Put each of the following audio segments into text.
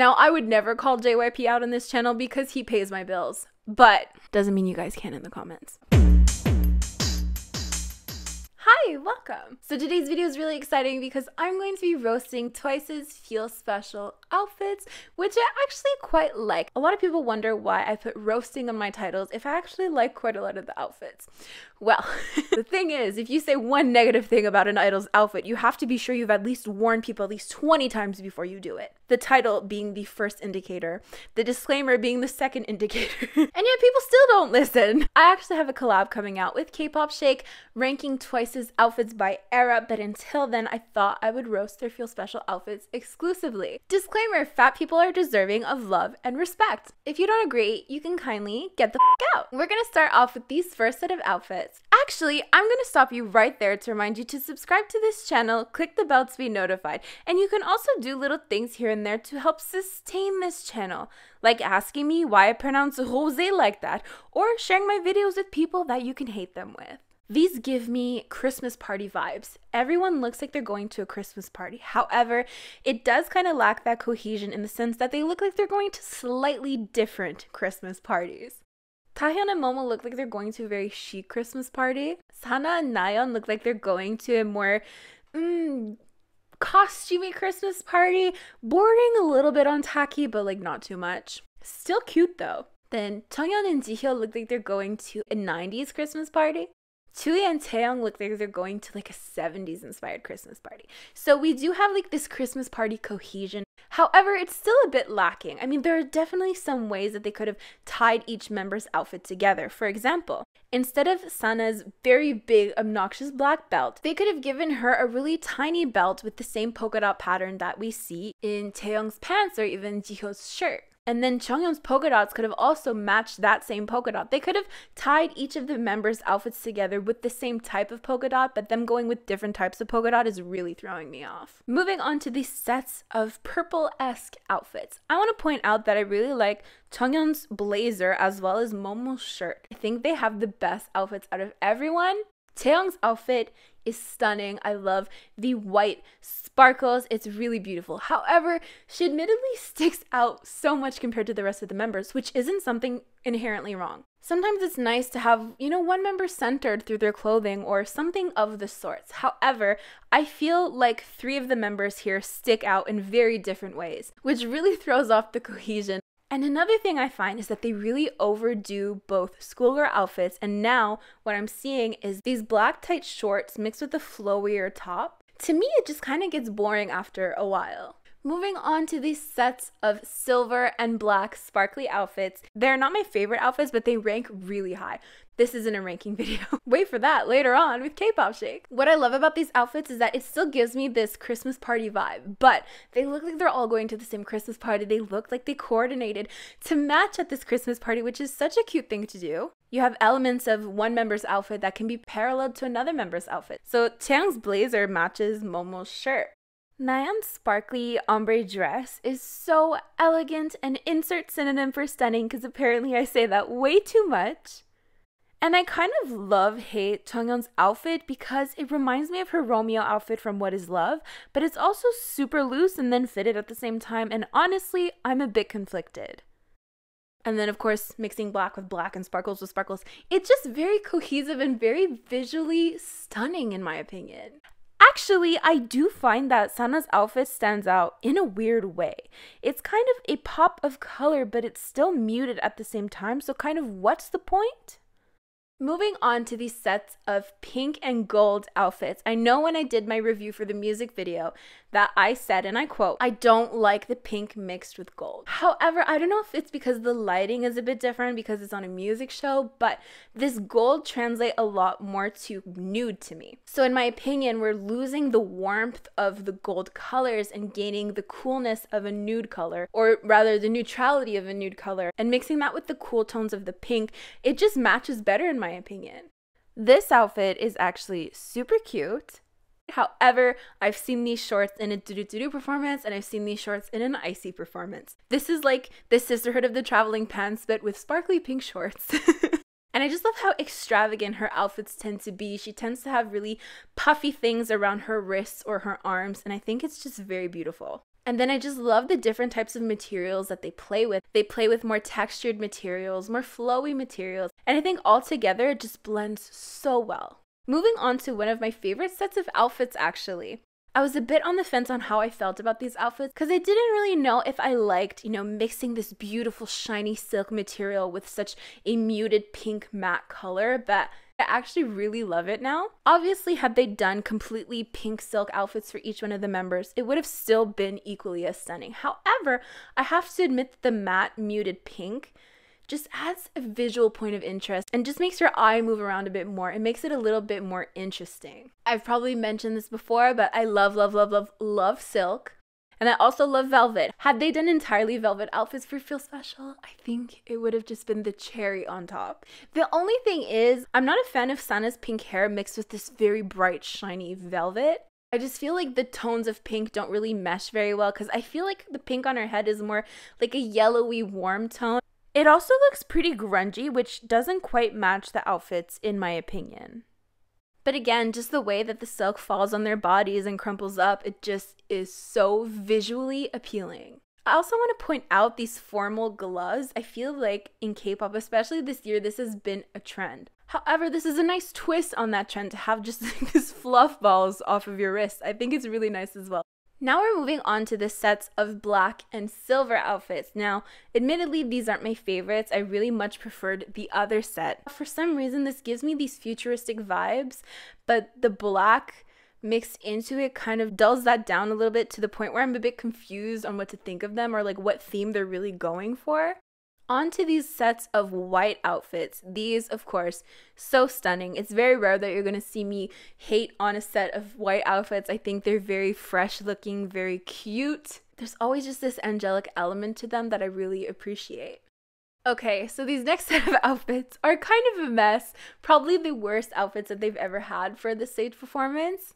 Now, I would never call JYP out on this channel because he pays my bills, but doesn't mean you guys can in the comments. Hi, welcome! So today's video is really exciting because I'm going to be roasting TWICE's Feel Special outfits, which I actually quite like. A lot of people wonder why I put roasting on my titles if I actually like quite a lot of the outfits. Well, the thing is, if you say one negative thing about an idol's outfit, you have to be sure you've at least warned people at least 20 times before you do it. The title being the first indicator, the disclaimer being the second indicator, and yet people still don't listen. I actually have a collab coming out with Kpop Shake ranking TWICE's outfits by era, but until then I thought I would roast their Feel Special outfits exclusively. Disclaimer, fat people are deserving of love and respect. If you don't agree, you can kindly get the f out. We're gonna start off with these first set of outfits. Actually, I'm gonna stop you right there to remind you to subscribe to this channel, click the bell to be notified, and you can also do little things here and there to help sustain this channel, like asking me why I pronounce rose like that, or sharing my videos with people that you can hate them with. These give me Christmas party vibes. Everyone looks like they're going to a Christmas party. However, it does kind of lack that cohesion in the sense that they look like they're going to slightly different Christmas parties. Dahyun and Momo look like they're going to a very chic Christmas party. Sana and Nayeon look like they're going to a more costumey Christmas party, bordering a little bit on tacky, but like not too much. Still cute though. Then Jeongyeon and Jihyo look like they're going to a 90s Christmas party. Tzuyu and Taeyong look like they're going to like a 70s inspired Christmas party. So we do have like this Christmas party cohesion. However, it's still a bit lacking. I mean, there are definitely some ways that they could have tied each member's outfit together. For example, instead of Sana's very big, obnoxious black belt, they could have given her a really tiny belt with the same polka dot pattern that we see in Taeyong's pants or even Jihyo's shirt. And then Jeongyeon's polka dots could have also matched that same polka dot. They could have tied each of the members' outfits together with the same type of polka dot, but them going with different types of polka dot is really throwing me off. Moving on to the sets of purple-esque outfits. I want to point out that I really like Jeongyeon's blazer as well as Momo's shirt. I think they have the best outfits out of everyone. Taeyong's outfit is stunning. I love the white sparkles. It's really beautiful. However, she admittedly sticks out so much compared to the rest of the members, which isn't something inherently wrong. Sometimes it's nice to have, you know, one member centered through their clothing or something of the sorts. However, I feel like three of the members here stick out in very different ways, which really throws off the cohesion. And another thing I find is that they really overdo both schoolgirl outfits, and now what I'm seeing is these black tight shorts mixed with a flowier top. To me, it just kind of gets boring after a while. Moving on to these sets of silver and black sparkly outfits. They're not my favorite outfits, but they rank really high. This isn't a ranking video. Wait for that later on with K-pop Shake. What I love about these outfits is that it still gives me this Christmas party vibe, but they look like they're all going to the same Christmas party. They look like they coordinated to match at this Christmas party, which is such a cute thing to do. You have elements of one member's outfit that can be paralleled to another member's outfit. So Taeyong's blazer matches Momo's shirt. Nayeon's sparkly ombre dress is so elegant, and insert synonym for stunning because apparently I say that way too much. And I kind of hate Jeongyeon's outfit because it reminds me of her Romeo outfit from What Is Love, but it's also super loose and then fitted at the same time, and honestly, I'm a bit conflicted. And then of course, mixing black with black and sparkles with sparkles, it's just very cohesive and very visually stunning in my opinion. Actually, I do find that Sana's outfit stands out in a weird way. It's kind of a pop of color, but it's still muted at the same time, so kind of what's the point? Moving on to these sets of pink and gold outfits. I know when I did my review for the music video that I said, and I quote, "I don't like the pink mixed with gold." However, I don't know if it's because the lighting is a bit different because it's on a music show, but this gold translates a lot more to nude to me. So in my opinion, we're losing the warmth of the gold colors and gaining the coolness of a nude color, or rather the neutrality of a nude color, and mixing that with the cool tones of the pink, it just matches better in my opinion. This outfit is actually super cute. However, I've seen these shorts in a doo-doo-doo-doo performance, and I've seen these shorts in an icy performance. This is like the Sisterhood of the Traveling Pants, but with sparkly pink shorts. And I just love how extravagant her outfits tend to be. She tends to have really puffy things around her wrists or her arms, and I think it's just very beautiful. And then I just love the different types of materials that they play with. They play with more textured materials, more flowy materials, and I think altogether it just blends so well. Moving on to one of my favorite sets of outfits actually. I was a bit on the fence on how I felt about these outfits because I didn't really know if I liked, you know, mixing this beautiful shiny silk material with such a muted pink matte color, but I actually really love it now. Obviously, had they done completely pink silk outfits for each one of the members, it would have still been equally as stunning. However, I have to admit that the matte muted pink just adds a visual point of interest and just makes your eye move around a bit more. It makes it a little bit more interesting. I've probably mentioned this before, but I love, love, love, love, love silk. And I also love velvet. Had they done entirely velvet outfits for Feel Special, I think it would have just been the cherry on top. The only thing is, I'm not a fan of Sana's pink hair mixed with this very bright, shiny velvet. I just feel like the tones of pink don't really mesh very well because I feel like the pink on her head is more like a yellowy, warm tone. It also looks pretty grungy, which doesn't quite match the outfits in my opinion. But again, just the way that the silk falls on their bodies and crumples up, it just is so visually appealing. I also want to point out these formal gloves. I feel like in K-pop, especially this year, this has been a trend. However, this is a nice twist on that trend to have just like these fluff balls off of your wrists. I think it's really nice as well. Now we're moving on to the sets of black and silver outfits. Now, admittedly, these aren't my favorites. I really much preferred the other set. For some reason, this gives me these futuristic vibes, but the black mixed into it kind of dulls that down a little bit to the point where I'm a bit confused on what to think of them or like what theme they're really going for. Onto these sets of white outfits. These, of course, so stunning. It's very rare that you're gonna see me hate on a set of white outfits. I think they're very fresh looking, very cute. There's always just this angelic element to them that I really appreciate. Okay, so these next set of outfits are kind of a mess. Probably the worst outfits that they've ever had for the stage performance.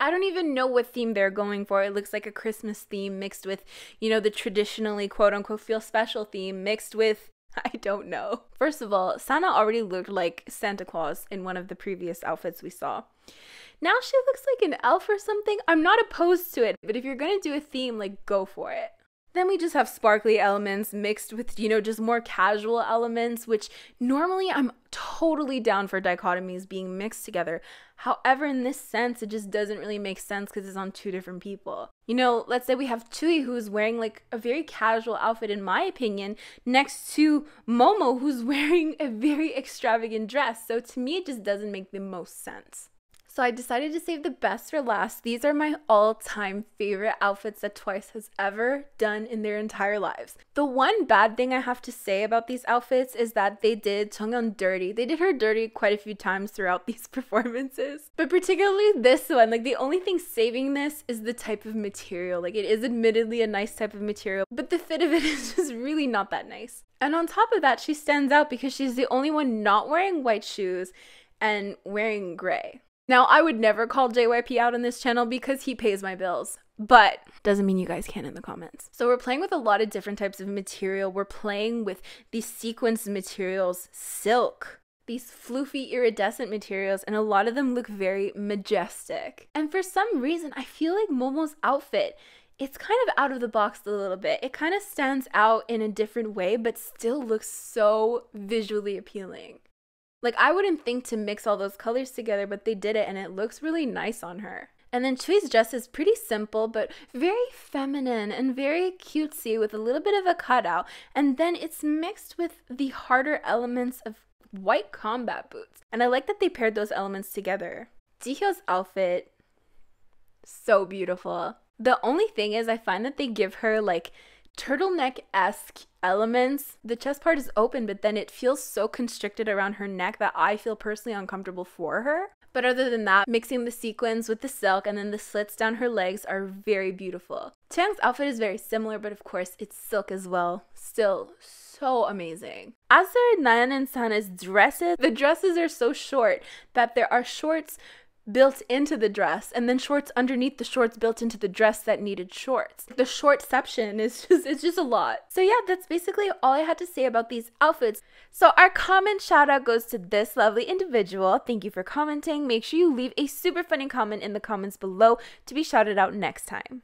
I don't even know what theme they're going for. It looks like a Christmas theme mixed with, you know, the traditionally quote-unquote Feel Special theme mixed with, I don't know. First of all, Sana already looked like Santa Claus in one of the previous outfits we saw. Now she looks like an elf or something. I'm not opposed to it, but if you're gonna do a theme, like, go for it. Then we just have sparkly elements mixed with, you know, just more casual elements, which normally I'm totally down for dichotomies being mixed together. However, in this sense, it just doesn't really make sense because it's on two different people. You know, let's say we have Tzuyu, who's wearing like a very casual outfit, in my opinion, next to Momo, who's wearing a very extravagant dress. So to me, it just doesn't make the most sense. So I decided to save the best for last. These are my all-time favorite outfits that TWICE has ever done in their entire lives. The one bad thing I have to say about these outfits is that they did Jeongyeon dirty. They did her dirty quite a few times throughout these performances. But particularly this one, like the only thing saving this is the type of material. Like it is admittedly a nice type of material, but the fit of it is just really not that nice. And on top of that, she stands out because she's the only one not wearing white shoes and wearing gray. Now, I would never call JYP out on this channel because he pays my bills, but doesn't mean you guys can in the comments. So we're playing with a lot of different types of material. We're playing with these sequenced materials, silk, these floofy iridescent materials, and a lot of them look very majestic. And for some reason, I feel like Momo's outfit, it's kind of out of the box a little bit. It kind of stands out in a different way, but still looks so visually appealing. Like, I wouldn't think to mix all those colors together, but they did it and it looks really nice on her. And then Tzui's dress is pretty simple, but very feminine and very cutesy with a little bit of a cutout. And then it's mixed with the harder elements of white combat boots. And I like that they paired those elements together. Jihyo's outfit, so beautiful. The only thing is I find that they give her like turtleneck-esque elements. The chest part is open, but then it feels so constricted around her neck that I feel personally uncomfortable for her. But other than that, mixing the sequins with the silk and then the slits down her legs are very beautiful. Taeyong's outfit is very similar, but of course it's silk as well. Still so amazing. As for Nayeon and Sana's dresses, the dresses are so short that there are shorts built into the dress and then shorts underneath the shorts built into the dress that needed shorts. The short section is just, it's just a lot. So yeah, that's basically all I had to say about these outfits. So our comment shout out goes to this lovely individual. Thank you for commenting. Make sure you leave a super funny comment in the comments below to be shouted out next time.